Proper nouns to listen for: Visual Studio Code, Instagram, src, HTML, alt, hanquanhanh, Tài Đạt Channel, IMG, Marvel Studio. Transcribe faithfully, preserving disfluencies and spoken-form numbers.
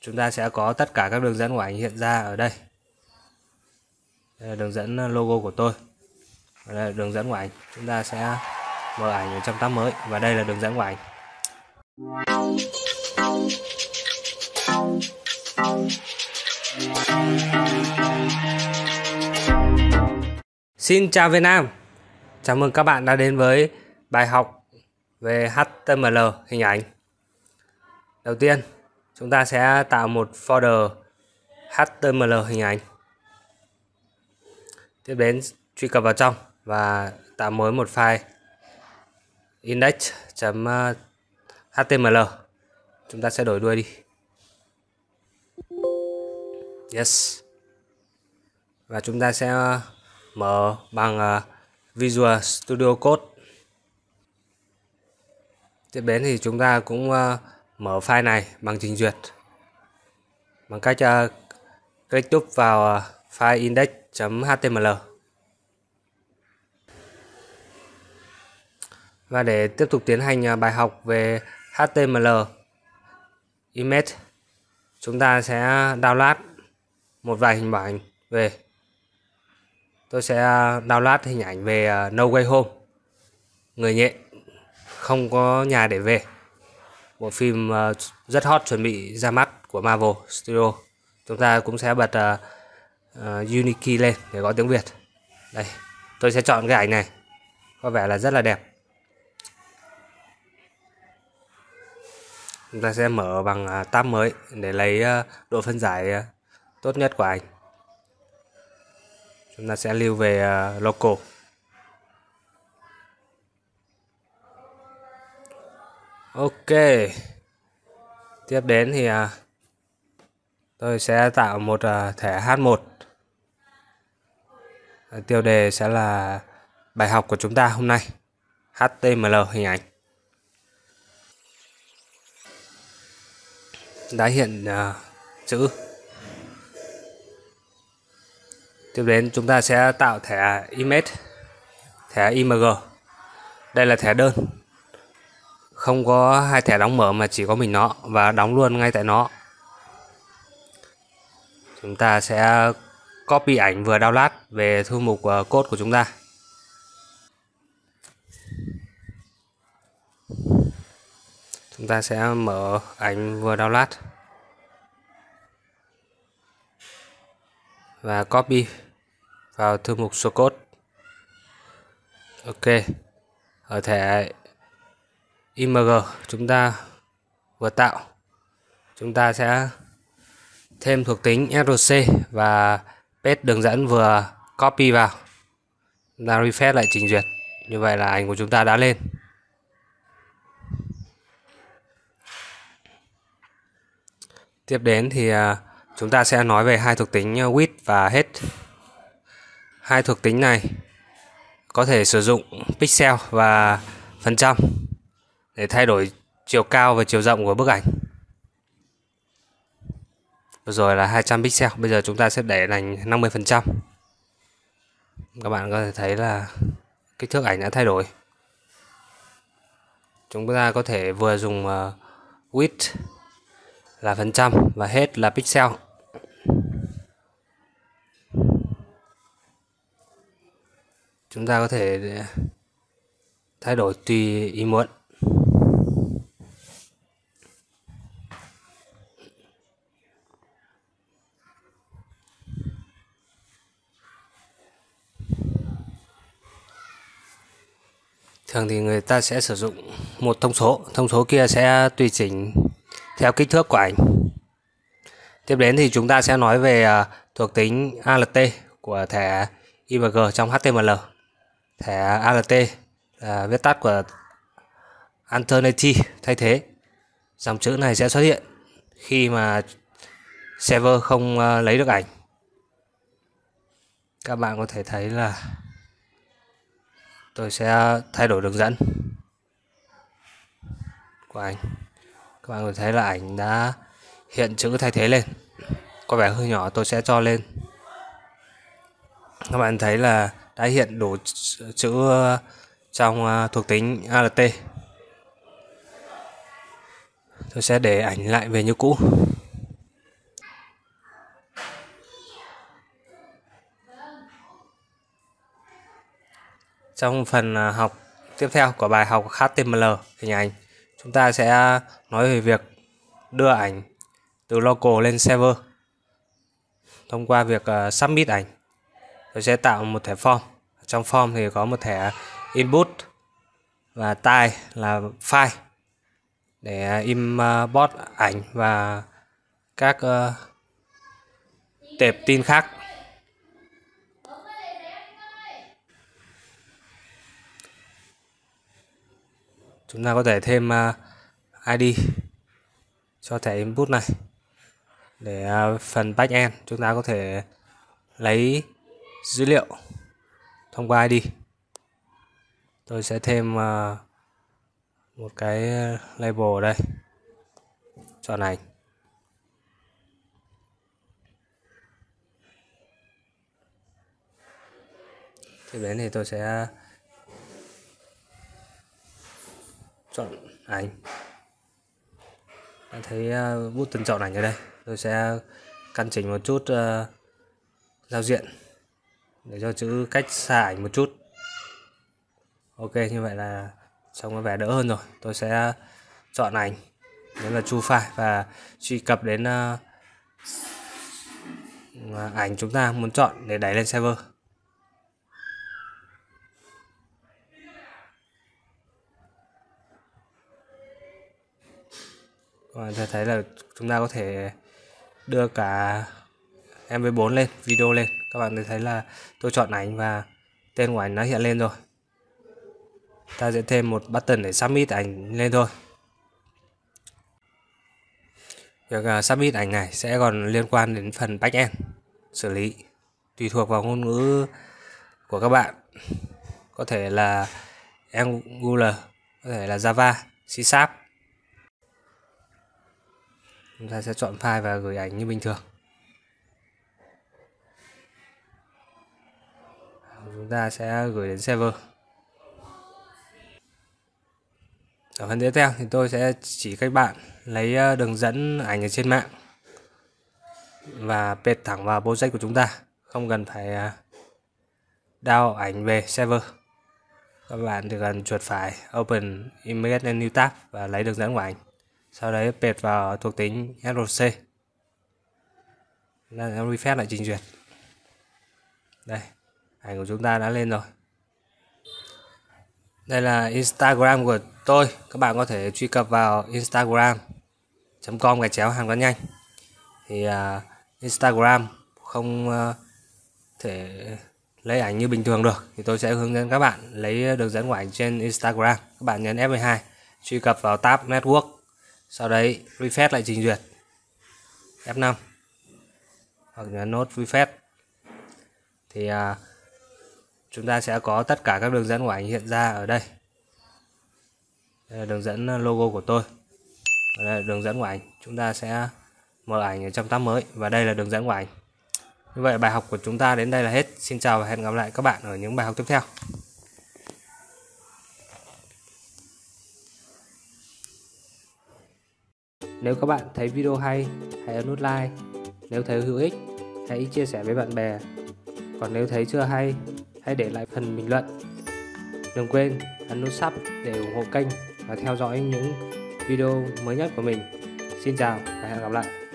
chúng ta sẽ có tất cả các đường dẫn của ảnh hiện ra ở đây. Đây là đường dẫn logo của tôi. Và đây là đường dẫn của ảnh. Chúng ta sẽ mở ảnh ở trong tab mới. Và đây là đường dẫn của ảnh. Xin chào Việt Nam. Chào mừng các bạn đã đến với bài học về hát tê em lờ hình ảnh. Đầu tiên, chúng ta sẽ tạo một folder hát tê em lờ hình ảnh. Tiếp đến truy cập vào trong và tạo mới một file index.html. Chúng ta sẽ đổi đuôi đi. Yes. Và chúng ta sẽ mở bằng Visual Studio Code. Tiếp đến thì chúng ta cũng mở file này bằng trình duyệt, bằng cách click túp vào file index.html. Và để tiếp tục tiến hành bài học về hát tê em lờ image, chúng ta sẽ download một vài hình ảnh về. Tôi sẽ download hình ảnh về No Way Home, người nhện không có nhà để về, bộ phim rất hot chuẩn bị ra mắt của Marvel Studio. Chúng ta cũng sẽ bật uh, uh, Unity lên để có tiếng Việt. Đây, tôi sẽ chọn cái ảnh này, có vẻ là rất là đẹp. Chúng ta sẽ mở bằng tab mới để lấy độ phân giải tốt nhất của ảnh. Chúng ta sẽ lưu về local. Ok. Tiếp đến thì tôi sẽ tạo một thẻ hát một. Tiêu đề sẽ là bài học của chúng ta hôm nay, hát tê em lờ hình ảnh. Đã hiện uh, chữ. Tiếp đến chúng ta sẽ tạo thẻ image, thẻ i em giê. Đây là thẻ đơn, không có hai thẻ đóng mở mà chỉ có mình nó, và đóng luôn ngay tại nó. Chúng ta sẽ copy ảnh vừa download về thư mục uh, code của chúng ta. Chúng ta sẽ mở ảnh vừa download và copy vào thư mục source code. Ok. Ở thẻ img chúng ta vừa tạo, chúng ta sẽ thêm thuộc tính rc và paste đường dẫn vừa copy vào. Chúng ta refresh lại trình duyệt. Như vậy là ảnh của chúng ta đã lên. Tiếp đến thì chúng ta sẽ nói về hai thuộc tính width và height. Hai thuộc tính này có thể sử dụng pixel và phần trăm để thay đổi chiều cao và chiều rộng của bức ảnh. Vừa rồi là hai trăm pixel, bây giờ chúng ta sẽ để thành năm mươi phần trăm. Các bạn có thể thấy là kích thước ảnh đã thay đổi. Chúng ta có thể vừa dùng width là phần trăm và hết là pixel. Chúng ta có thể thay đổi tùy ý muốn. Thường thì người ta sẽ sử dụng một thông số, thông số kia sẽ tùy chỉnh theo kích thước của ảnh. Tiếp đến thì chúng ta sẽ nói về thuộc tính alt của thẻ img trong hát tê em lờ. Thẻ alt là viết tắt của alternative, thay thế. Dòng chữ này sẽ xuất hiện khi mà server không lấy được ảnh. Các bạn có thể thấy là tôi sẽ thay đổi đường dẫn của ảnh. Các bạn có thể thấy là ảnh đã hiện chữ thay thế lên. Có vẻ hơi nhỏ, tôi sẽ cho lên. Các bạn thấy là đã hiện đủ chữ trong thuộc tính alt. Tôi sẽ để ảnh lại về như cũ. Trong phần học tiếp theo của bài học hát tê em lờ hình ảnh, chúng ta sẽ nói về việc đưa ảnh từ local lên server thông qua việc submit ảnh. Tôi sẽ tạo một thẻ form. Trong form thì có một thẻ input và type là file để import ảnh và các tệp tin khác. Chúng ta có thể thêm i đê cho thẻ input này. Để phần backend chúng ta có thể lấy dữ liệu thông qua i đê. Tôi sẽ thêm một cái label ở đây, chọn ảnh. Tiếp đến thì tôi sẽ chọn ảnh. Đã thấy button chọn ảnh ở đây. Tôi sẽ căn chỉnh một chút uh, giao diện để cho chữ cách xa ảnh một chút. Ok, như vậy là trông có vẻ đỡ hơn rồi. Tôi sẽ chọn ảnh, đó là chu file và truy cập đến uh, ảnh chúng ta muốn chọn để đẩy lên server. Các bạn thấy là chúng ta có thể đưa cả em vê bốn lên, video lên. Các bạn thấy là tôi chọn ảnh và tên của ảnh nó hiện lên rồi. Ta sẽ thêm một button để submit ảnh lên thôi. Việc submit ảnh này sẽ còn liên quan đến phần backend xử lý. Tùy thuộc vào ngôn ngữ của các bạn, có thể là Angular, có thể là Java, C sharp. Chúng ta sẽ chọn file và gửi ảnh như bình thường. Chúng ta sẽ gửi đến server. Ở phần tiếp theo thì tôi sẽ chỉ các bạn lấy đường dẫn ảnh ở trên mạng và pet thẳng vào project của chúng ta, không cần phải download ảnh về server. Các bạn chỉ cần chuột phải, open image and new tab và lấy đường dẫn của ảnh. Sau đấy pet vào thuộc tính Ctrl C. Em refresh lại trình duyệt. Đây, ảnh của chúng ta đã lên rồi. Đây là Instagram của tôi. Các bạn có thể truy cập vào instagram chấm com gạch chéo hàn gắn nhanh. Thì uh, Instagram không uh, thể lấy ảnh như bình thường được. Thì tôi sẽ hướng dẫn các bạn lấy đường dẫn của ảnh trên Instagram. Các bạn nhấn F mười hai, truy cập vào tab Network. Sau đấy refresh lại trình duyệt, F năm hoặc là nốt refresh, thì à, chúng ta sẽ có tất cả các đường dẫn của ảnh hiện ra ở đây. Đây là đường dẫn logo của tôi, ở đây là đường dẫn của ảnh. Chúng ta sẽ mở ảnh ở trong tab mới và đây là đường dẫn của ảnh. Như vậy bài học của chúng ta đến đây là hết. Xin chào và hẹn gặp lại các bạn ở những bài học tiếp theo. Nếu các bạn thấy video hay, hãy ấn nút like. Nếu thấy hữu ích, hãy chia sẻ với bạn bè. Còn nếu thấy chưa hay, hãy để lại phần bình luận. Đừng quên ấn nút sub để ủng hộ kênh và theo dõi những video mới nhất của mình. Xin chào và hẹn gặp lại.